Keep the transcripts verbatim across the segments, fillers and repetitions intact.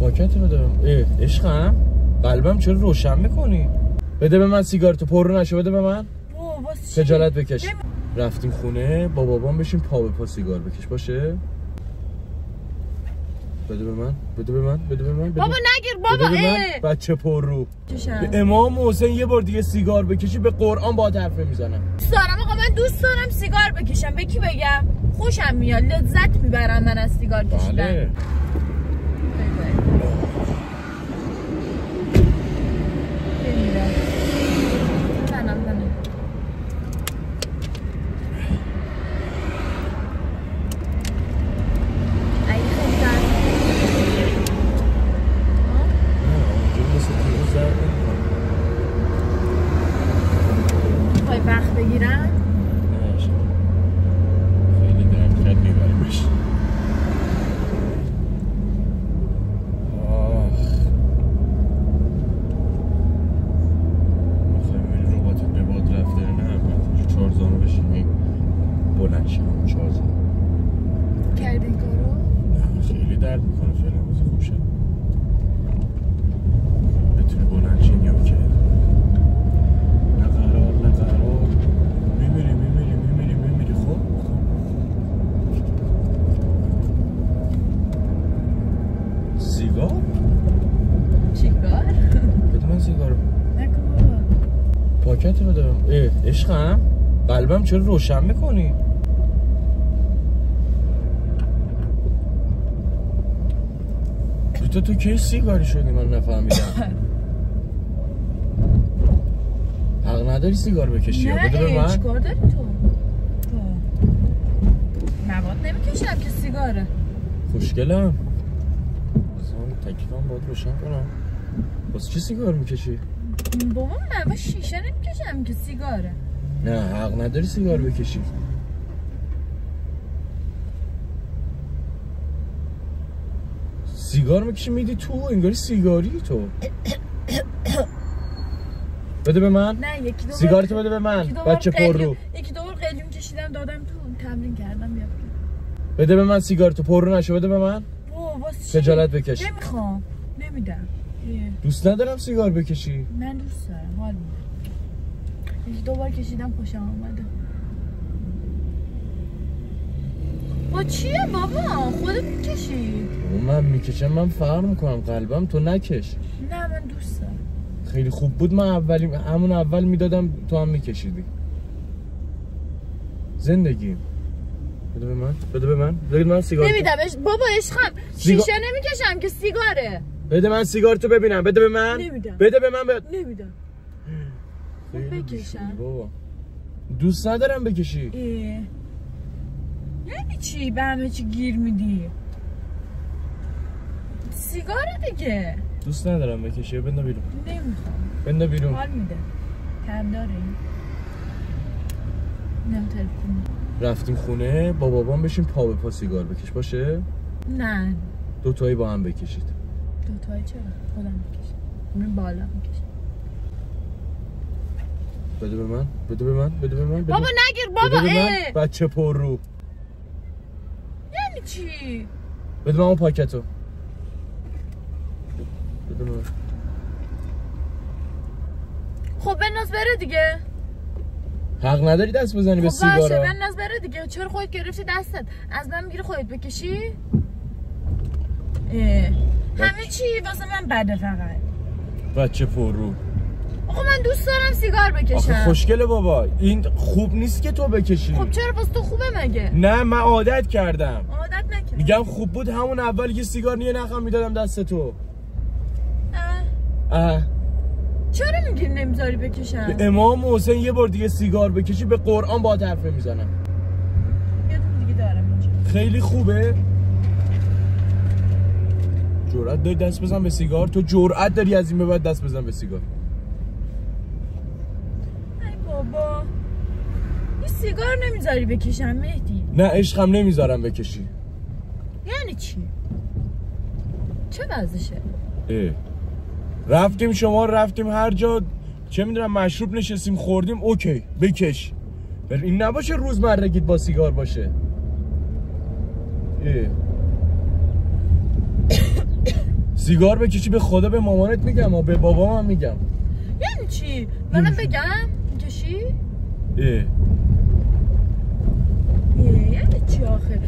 پاکت رو دارم. عشقم قلبم چرا روشن میکنی؟ بده به من سیگارتو، پر رو نشه، بده به من. خجالت بکش. رفتیم خونه با بابام بشیم پا به پا سیگار بکش، باشه؟ بده به من، بده به من، بده به من. بابا نگیر بابا. بده به من. بچه پر رو. به امام حسین یه بار دیگه سیگار بکشی به قرآن با حرف میزنم. دوست دارم آقا، من دوست دارم سیگار بکشم. به کی بگم؟ خوشم میاد، لذت میبرم من از سیگار کشیدن. بله. عشقم قلبم چرا روشن میکنی؟ تو تو کی سیگاری شدی من نفهمیدم. حق نداری سیگار بکشی. نه بده به من. چیکار داری تو؟ تو مواد نمیکشم که سیگاره. خوشگلم. بذار تکلیفم باید روشن کنم. واسه چی سیگار میکشی؟ بابا من با شیشه نمیکشم که سیگاره. نه حق نداری سیگار بکشی. سیگار میکشی میدی تو، انگاری سیگاری تو. بده به من. نه یکی دوبار سیگارتو بده به من. بچه پر رو. یکی دوبار قلیون کشیدم دادم تو، تمرین کردم بیام. بده به من سیگارتو، پر رو نشه، بده به من. خجالت بکش. نمیخوام. نمیدم. دوست ندارم سیگار بکشی. من دوست دارم، حال می‌کنم. یکی دوبار کشیدم خوشم اومده. با چیه بابا؟ خودت میکشی. من میکشم، من فرق میکنم قلبم، تو نکش. نه من دوست دارم. خیلی خوب بود، من اولی همون اول میدادم تو هم میکشیدی. زندگی. بده به من، بده به من. بده من سیگار. نمیدم بابا عشقم. سیگار... شیشه نمیکشم که سیگاره. بده من سیگارتو ببینم، بده به من. نمیدم. بده به من. ب... نمیدم. بکشم بابا. دوست ندارم بکشی. ای. یعنی چی به همه چی گیر میدی؟ سیگاره دیگه. دوست ندارم بکشی، بنده بیرون. نمیخوام. بنده بیرون. حال میده. کم داره این. نم تلفن. رفتیم خونه با بابام بشیم پا به پا سیگار بکش، باشه؟ نه. دوتایی با هم بکشید. دوتایی چرا؟ خودم میکشم. من بالا میکشم. بده به من، بده به من، بده به من. بده. بابا نگیر بابا. بده به من. بچه پر رو. یعنی چی؟ بده من اون پاکتو. بده من. خب بناز بره دیگه. حق نداری دست بزنی خب به سیگارا. خب باشه بناز بره دیگه. چرا خودت گرفتی دستت؟ از من میگیری خودت بکشی؟ اه. همه چی واسه من بده فقط. بچه پر رو. آخه من دوست دارم سیگار بکشم. آخه خوشگله بابا، این خوب نیست که تو بکشی. خب چرا واسه تو خوبه مگه؟ نه من عادت کردم. عادت نکردم. میگم خوب بود همون اول که سیگار نیه نخم میدادم دست تو. اه. اه. چرا میگی نمیذاری بکشم؟ به امام حسین یه بار دیگه سیگار بکشی به قرآن با حرف میزنم. یه دونه دیگه دارم اینجا. خیلی خوبه. جرأت داری دست بزن به سیگار؟ تو جرأت داری از این به بعد دست بزن به سیگار؟ ای بابا این سیگار نمیذاری بکشم مهدی. نه عشقم نمیذارم بکشی. یعنی چی؟ چه وضعشه؟ اه رفتیم شما رفتیم هر جا چه میدونم مشروب نشستیم خوردیم اوکی بکش، این نباشه روزمرگیت با سیگار باشه. اه سیگار بکشی به خدا به مامانت میگم و به بابام هم میگم. یعنی چی؟ منم بگم میکشی؟ اه یعنی چی آخه؟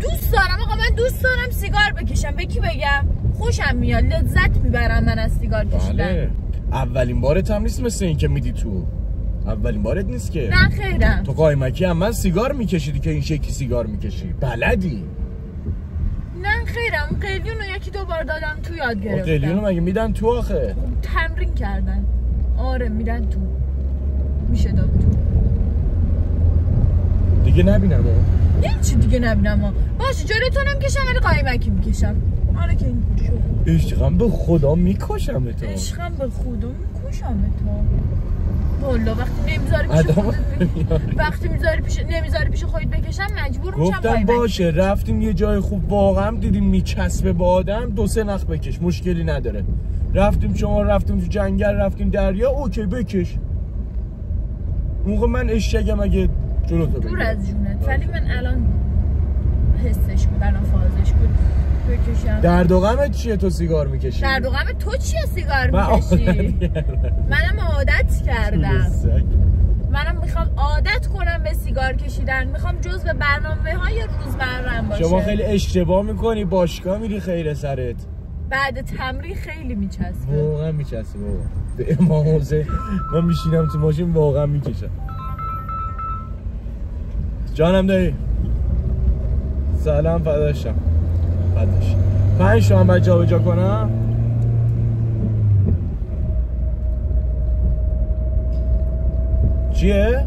دوست دارم آقا، من دوست دارم سیگار بکشم. به کی بگم؟ خوشم میاد، لذت میبرم من از سیگار کشیدن. بله. اولین بارت هم نیست مثل این که میدی تو. اولین بارت نیست که. نه خیرم. تو قایمکی هم من سیگار میکشیدی که این شکلی سیگار میکشی. بلدی. نه خیرم، قلیون رو یکی دو بار دادم تو یاد گرفتم. قلیون رو مگه میدن تو آخه؟ تمرین کردن. آره میدن تو. میشه داد تو. دیگه نبینم ها. یعنی چی دیگه نبینم ها؟ باشه جلوتونم کشم ولی قایمکی میکشم. آره که این شو. عشقم به خدا میکشم تو. عشقم به خدا میکشم تو. والا وقتی نمیذاری پیش خودت بکشم، وقتی میذاری پیش نمیذاری پیش خودت بکشم مجبور میشم. گفتم باشه رفتیم یه جای خوب واقعا دیدیم میچسبه با آدم، دو سه نخ بکش مشکلی نداره. رفتیم شما رفتیم تو جنگل، رفتیم دریا، اوکی بکش. موقع من اشتگم اگه جلوت بگیرم دور از جونت، ولی من الان حسش بود، الان فازش بود بکشم. درد و غمت چیه تو سیگار میکشی؟ درد و غمت تو چیه سیگار میکشی؟ منم عادت کردم. منم میخوام عادت کنم به سیگار کشیدن، میخوام جزء برنامه های روزمرم باشه. شما خیلی اشتباه میکنی، باشگاه میری خیر سرت. بعد تمرین خیلی میچسبه. واقعا میچسبه بابا. به امام حسین من میشینم تو ماشین واقعا میکشم. جانم دایی. سلام فداشم. بعدش پنج تا هم باید جابجا کنم. چیه؟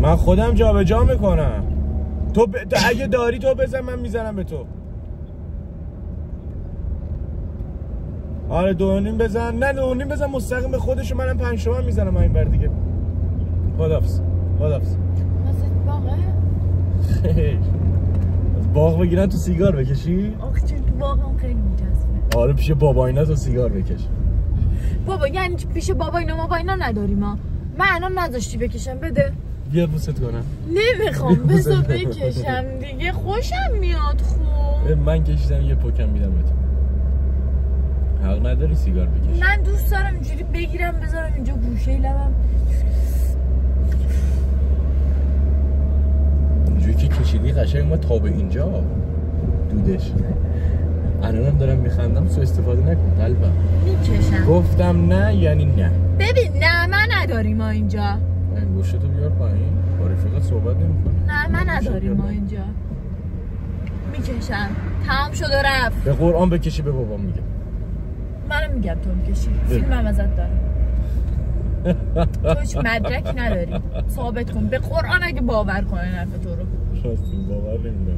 من خودم جابجا میکنم. تو ب... اگه داری تو بزن، من میزنم به تو. آره دو نیم بزن. نه دو نیم بزن مستقیم به خودش، منم پنج تا هم میزنم این بر دیگه. خدافظ. خدافظ. خیلی از باغ بگیرن تو سیگار بکشی؟ آخه چون تو باغ هم خیلی میچسبه. آره پیش بابا اینا تو سیگار بکش. بابا یعنی پیش بابا اینا ما با اینا نداریم ما. من الان نذاشتی بکشم، بده بیا بوست کنم. نمیخوام بذار بکشم دیگه، خوشم میاد. خوب من کشیدم یه پوکم میدم بهت. حق نداری سیگار بکشی. من دوست دارم اینجوری بگیرم بذارم اینجا گوشه لبم. جوی که کشیدی قشنگ ما تا به اینجا دودش. الانم دارم میخندم، سو استفاده نکن قلبم. میکشم. گفتم نه یعنی نه. ببین نه من نداریم ما اینجا. انگوشتو بیار پایین. با رفیقت صحبت نمی‌کنی. نه من نداریم ما اینجا. میکشم. تمام شد و رفت. به قرآن بکشی به بابام میگم. منم میگم تو میکشی. فیلمم ازت دارم. توش مدرک نداری، ثابت کن به قرآن اگه باور کنه حرف تو رو. راستی باور نمیدم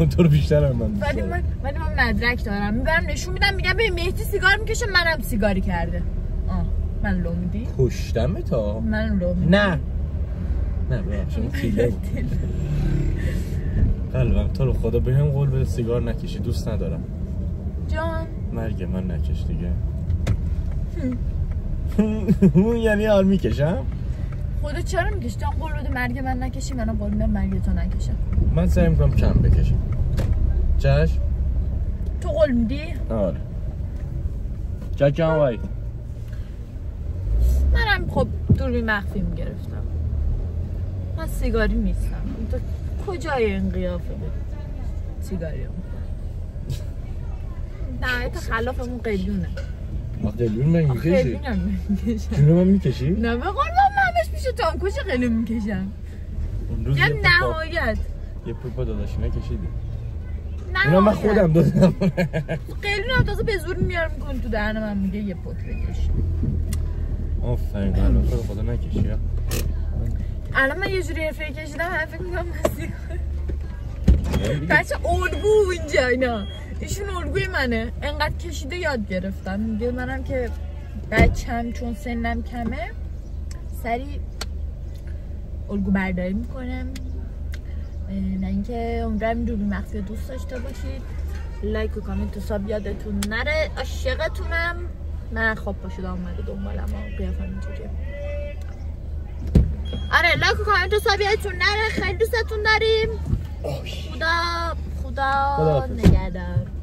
من تو رو بیشتر هم من ولی من ولی من مدرک دارم، میبرم نشون میدم، میگم به مهدی سیگار میکشه، منم سیگاری کرده. آه من لو میدی؟ کشتم تا من لو میدی؟ نه نه ببخشید خیلی قلبم تو رو خدا بهم قول بده سیگار نکشی، دوست ندارم جان. مرگ من نکش دیگه. یعنی حال میکشم؟ خدا چرا میکشی؟ تو قول بده مرگ من نکشی، منم قول میدم مرگ تو نکشم. من سعی میکنم کم بکشم. چشم؟ تو قول میدی؟ آره. چکم وای. منم خب دوربین مخفی میگرفتم. من سیگاری نیستم. تو کجای این قیافه سیگاری هم؟ نه تا خلافمون قلیونه. قلیون من میکشی؟ قلیون من میکشی؟ نه به قول من همش پیش تانکوش قلیون میکشم. یه نهایت یه پوپا داداشی نکشیدی؟ نهایت اینا من خودم دادم. قلیون هم تازه به زور میارم میکنی تو دهنم هم میگه یه پوک بکش. آفرین قلیون تو خدا نکشی. الان من یه جوری حرفه کشیدم همه فکر میکنم مسیح کنم. بچه الگو اینجا اینا، ایشون الگوی منه، انقدر کشیده یاد گرفتم. میگه منم که بچم چون سنم کمه سری الگو برداری میکنم. نه اینکه عمرم دوربین مخفی دوست داشته باشید، لایک و کامنت و ساب یادتون نره. عاشقتونم. من خواب پاشده اومده دنبالم و قیافم اینجوریه. آره لایک و کامنت و ساب یادتون نره، خیلی دوستتون داریم. خدا نگهدار.